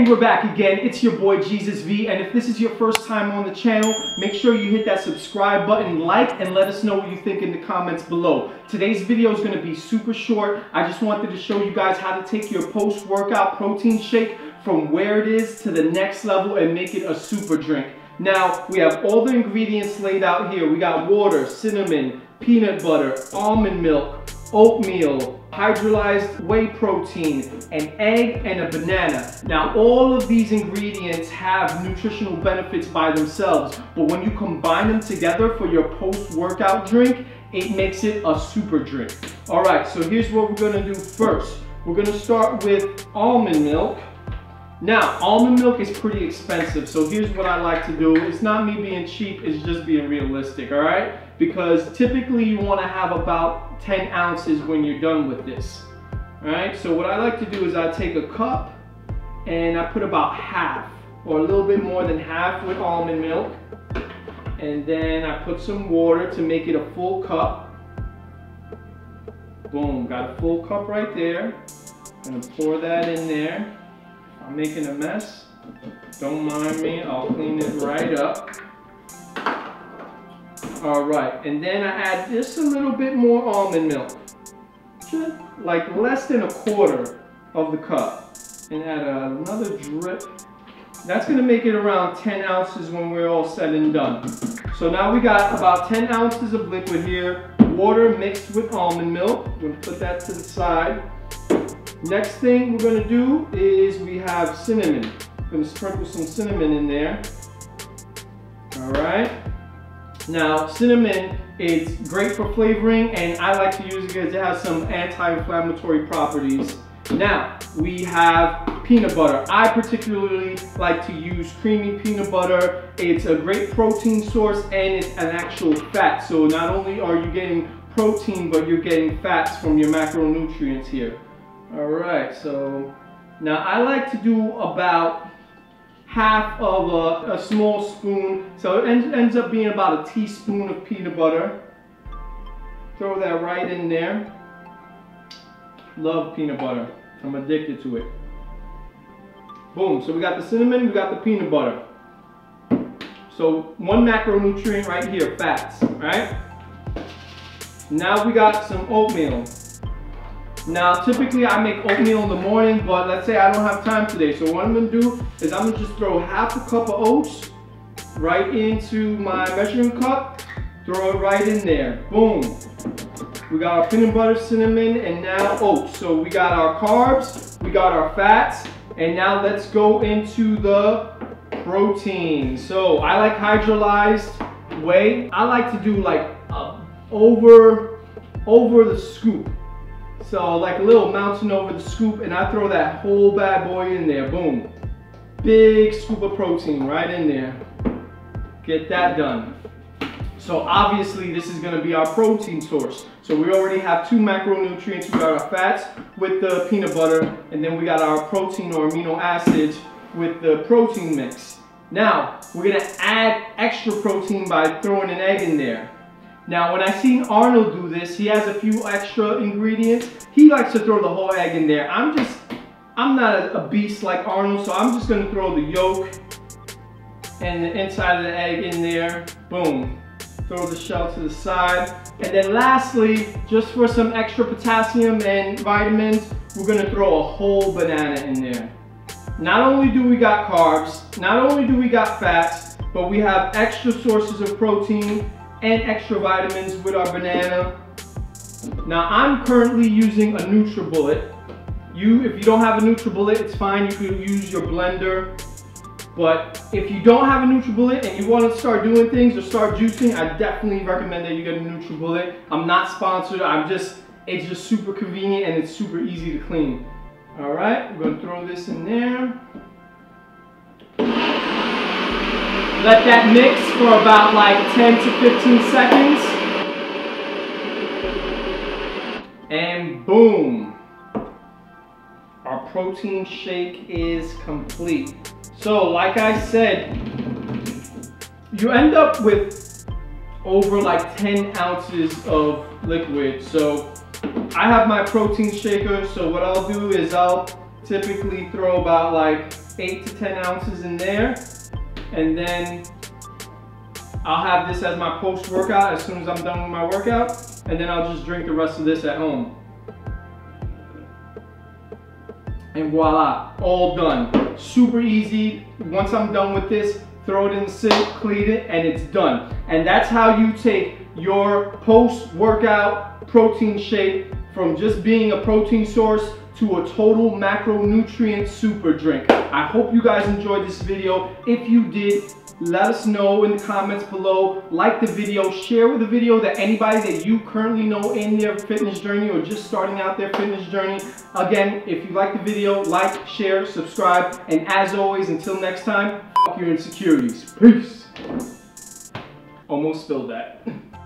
And we're back again. It's your boy Jesus V, and if this is your first time on the channel, make sure you hit that subscribe button, like, and let us know what you think in the comments below. Today's video is going to be super short. I just wanted to show you guys how to take your post-workout protein shake from where it is to the next level and make it a super drink. Now, we have all the ingredients laid out here. We got water, cinnamon, peanut butter, almond milk, oatmeal, hydrolized whey protein, an egg, and a banana. Now, all of these ingredients have nutritional benefits by themselves, but when you combine them together for your post-workout drink, it makes it a super drink. All right, so here's what we're gonna do first. We're gonna start with almond milk. Now, almond milk is pretty expensive, so here's what I like to do. It's not me being cheap, it's just being realistic, all right? Because typically you wanna have about 10 ounces when you're done with this. All right, so what I like to do is I take a cup and I put about half, or a little bit more than half with almond milk. And then I put some water to make it a full cup. Boom, got a full cup right there. I'm gonna pour that in there. I'm making a mess. Don't mind me, I'll clean it right up. All right, and then I add just a little bit more almond milk. Just like less than a quarter of the cup. And add another drip. That's gonna make it around 10 ounces when we're all said and done. So now we got about 10 ounces of liquid here, water mixed with almond milk. We're gonna put that to the side. Next thing we're gonna do is we have cinnamon. I'm gonna sprinkle some cinnamon in there. All right. Now, cinnamon is great for flavoring, and I like to use it because it has some anti-inflammatory properties. Now, we have peanut butter. I particularly like to use creamy peanut butter. It's a great protein source, and it's an actual fat. So not only are you getting protein, but you're getting fats from your macronutrients here. All right, so now I like to do about half of a small spoon, so it ends up being about a teaspoon of peanut butter. Throw that right in there. Love peanut butter, I'm addicted to it. Boom, so we got the cinnamon, we got the peanut butter. So one macronutrient right here, fats, right? Now we got some oatmeal. Now, typically I make oatmeal in the morning, but let's say I don't have time today. So what I'm gonna do is I'm gonna just throw half a cup of oats right into my measuring cup, throw it right in there, boom. We got our peanut butter, cinnamon, and now oats. So we got our carbs, we got our fats, and now let's go into the protein. So I like hydrolyzed whey. I like to do like over the scoop. So like a little mountain over the scoop, and I throw that whole bad boy in there, boom. Big scoop of protein right in there. Get that done. So obviously this is gonna be our protein source. So we already have two macronutrients. We got our fats with the peanut butter, and then we got our protein or amino acids with the protein mix. Now, we're gonna add extra protein by throwing an egg in there. Now, when I seen Arnold do this, he has a few extra ingredients. He likes to throw the whole egg in there. I'm not a beast like Arnold, so I'm just gonna throw the yolk and the inside of the egg in there, boom. Throw the shell to the side. And then lastly, just for some extra potassium and vitamins, we're gonna throw a whole banana in there. Not only do we got carbs, not only do we got fats, but we have extra sources of protein and extra vitamins with our banana. Now, I'm currently using a NutriBullet. If you don't have a NutriBullet, it's fine, you can use your blender. But if you don't have a NutriBullet and you want to start doing things or start juicing, I definitely recommend that you get a NutriBullet. I'm not sponsored, it's just super convenient and it's super easy to clean. All right, we're gonna throw this in there. Let that mix for about like 10 to 15 seconds. And boom. Our protein shake is complete. So like I said, you end up with over like 10 ounces of liquid. So I have my protein shaker. So what I'll do is I'll typically throw about like 8 to 10 ounces in there, and then I'll have this as my post-workout as soon as I'm done with my workout, and then I'll just drink the rest of this at home. And voila, all done. Super easy. Once I'm done with this, throw it in the sink, clean it, and it's done. And that's how you take your post-workout protein shake from just being a protein source to a total macronutrient super drink. I hope you guys enjoyed this video. If you did, let us know in the comments below. Like the video, share with the video to anybody that you currently know in their fitness journey or just starting out their fitness journey. Again, if you like the video, like, share, subscribe, and as always, until next time, fuck your insecurities. Peace. Almost spilled that.